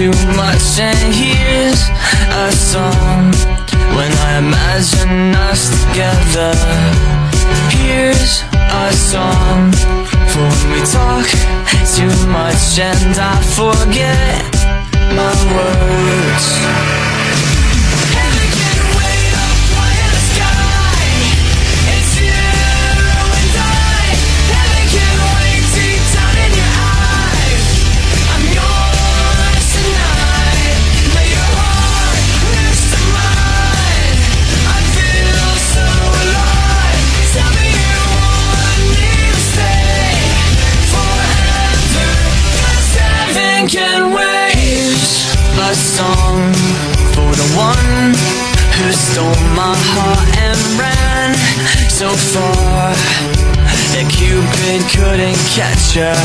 too much and here's a song. When I imagine us together, here's a song. For when we talk too much and I forget my words. Can wait. Here's a song for the one who stole my heart and ran so far that Cupid couldn't catch her.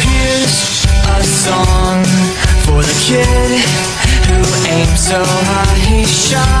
Here's a song for the kid who aimed so high he shot